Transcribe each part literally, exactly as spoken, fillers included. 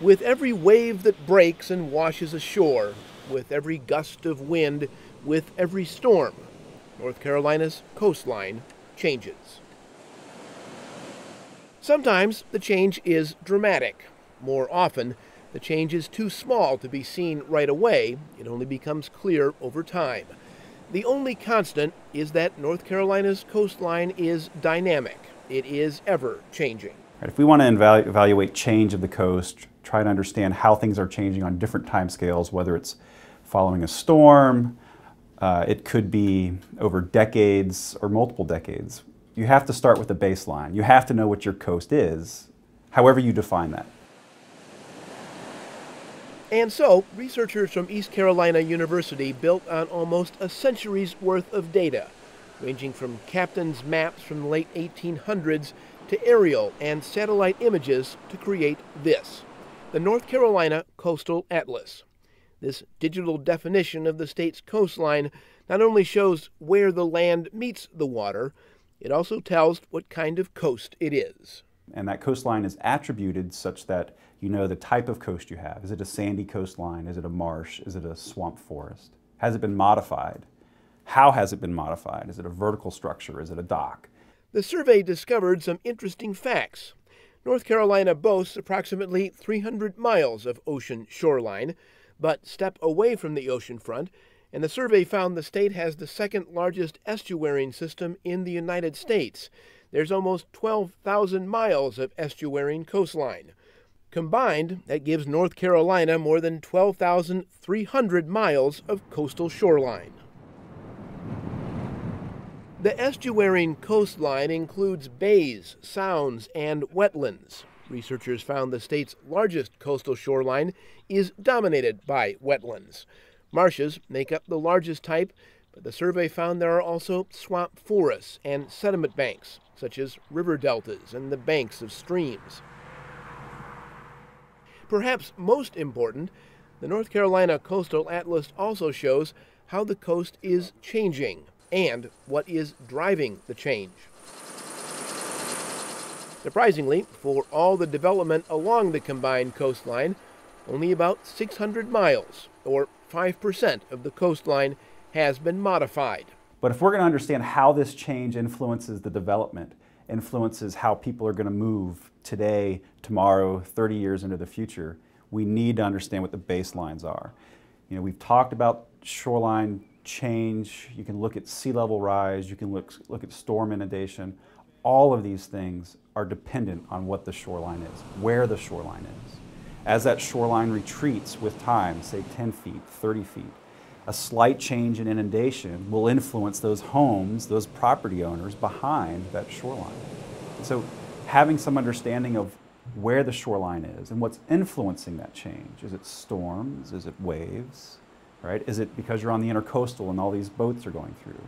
With every wave that breaks and washes ashore, with every gust of wind, with every storm, North Carolina's coastline changes. Sometimes the change is dramatic. More often, the change is too small to be seen right away. It only becomes clear over time. The only constant is that North Carolina's coastline is dynamic. It is ever changing. If we want to evalu- evaluate change of the coast, try to understand how things are changing on different timescales, whether it's following a storm, uh, it could be over decades or multiple decades. You have to start with a baseline. You have to know what your coast is, however you define that. And so, researchers from East Carolina University built on almost a century's worth of data, ranging from captains' maps from the late eighteen hundreds to aerial and satellite images to create this, the North Carolina Coastal Atlas. This digital definition of the state's coastline not only shows where the land meets the water, it also tells what kind of coast it is. And that coastline is attributed such that you know the type of coast you have. Is it a sandy coastline? Is it a marsh? Is it a swamp forest? Has it been modified? How has it been modified? Is it a vertical structure? Is it a dock? The survey discovered some interesting facts. North Carolina boasts approximately three hundred miles of ocean shoreline, but step away from the ocean front, and the survey found the state has the second largest estuarine system in the United States. There's almost twelve thousand miles of estuarine coastline. Combined, that gives North Carolina more than twelve thousand three hundred miles of coastal shoreline. The estuarine coastline includes bays, sounds, and wetlands. Researchers found the state's largest coastal shoreline is dominated by wetlands. Marshes make up the largest type, but the survey found there are also swamp forests and sediment banks, such as river deltas and the banks of streams. Perhaps most important, the North Carolina Coastal Atlas also shows how the coast is changing and what is driving the change. Surprisingly, for all the development along the combined coastline, only about six hundred miles, or five percent of the coastline, has been modified. But if we're going to understand how this change influences the development, influences how people are going to move today, tomorrow, thirty years into the future, we need to understand what the baselines are. You know, we've talked about shoreline change. You can look at sea level rise. You can look, look at storm inundation. All of these things are dependent on what the shoreline is, where the shoreline is. As that shoreline retreats with time, say ten feet, thirty feet, a slight change in inundation will influence those homes, those property owners behind that shoreline. So having some understanding of where the shoreline is and what's influencing that change. Is it storms? Is it waves? Right? Is it because you're on the intercoastal and all these boats are going through?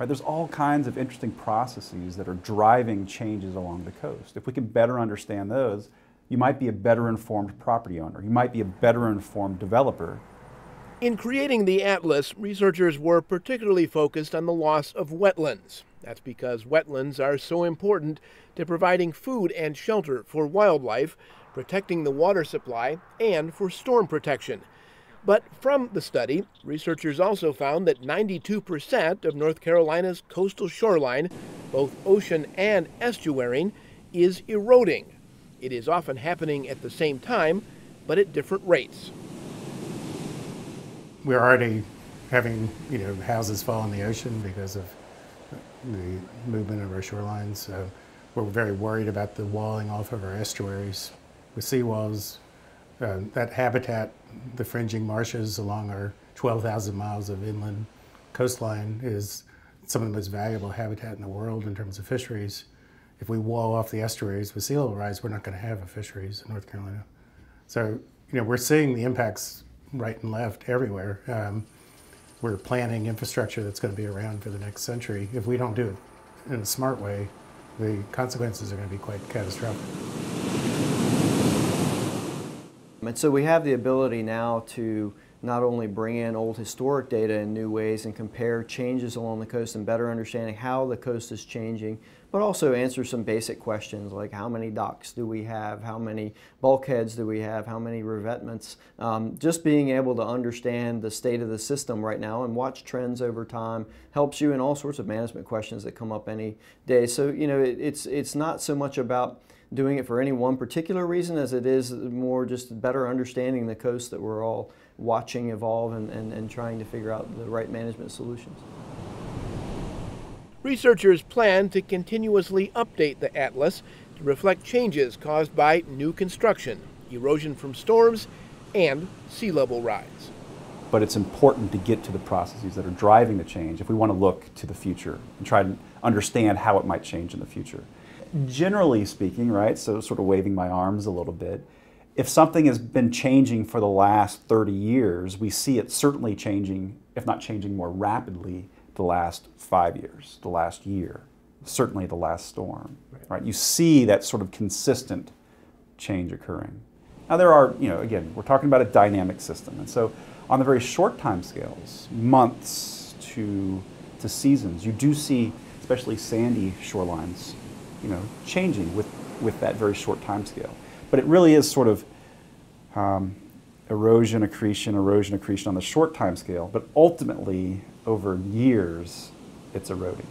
Right? There's all kinds of interesting processes that are driving changes along the coast. If we can better understand those, you might be a better informed property owner. You might be a better informed developer. In creating the atlas, researchers were particularly focused on the loss of wetlands. That's because wetlands are so important to providing food and shelter for wildlife, protecting the water supply, and for storm protection. But from the study, researchers also found that ninety-two percent of North Carolina's coastal shoreline, both ocean and estuarine, is eroding. It is often happening at the same time, but at different rates. We're already having, you know, houses fall in the ocean because of the movement of our shorelines. So we're very worried about the walling off of our estuaries with seawalls. Uh, that habitat, the fringing marshes along our twelve thousand miles of inland coastline, is some of the most valuable habitat in the world in terms of fisheries. If we wall off the estuaries with sea level rise, we're not going to have a fisheries in North Carolina. So, you know, we're seeing the impacts right and left everywhere. Um, we're planning infrastructure that's going to be around for the next century. If we don't do it in a smart way, the consequences are going to be quite catastrophic. And so we have the ability now to not only bring in old historic data in new ways and compare changes along the coast and better understanding how the coast is changing, but also answer some basic questions like how many docks do we have, how many bulkheads do we have, how many revetments. Um, just being able to understand the state of the system right now and watch trends over time helps you in all sorts of management questions that come up any day. So, you know, it, it's, it's not so much about doing it for any one particular reason as it is more just better understanding the coast that we're all watching evolve and, and, and trying to figure out the right management solutions. Researchers plan to continuously update the atlas to reflect changes caused by new construction, erosion from storms, and sea level rise. But it's important to get to the processes that are driving the change if we want to look to the future and try to understand how it might change in the future. Generally speaking, right, so sort of waving my arms a little bit, if something has been changing for the last thirty years, we see it certainly changing, if not changing more rapidly, the last five years, the last year, certainly the last storm, right? You see that sort of consistent change occurring. Now there are, you know, again, we're talking about a dynamic system, and so on the very short time scales, months to, to seasons, you do see, especially sandy shorelines, you know, changing with, with that very short time scale. But it really is sort of um, erosion, accretion, erosion, accretion on the short time scale, but ultimately over years, it's eroding.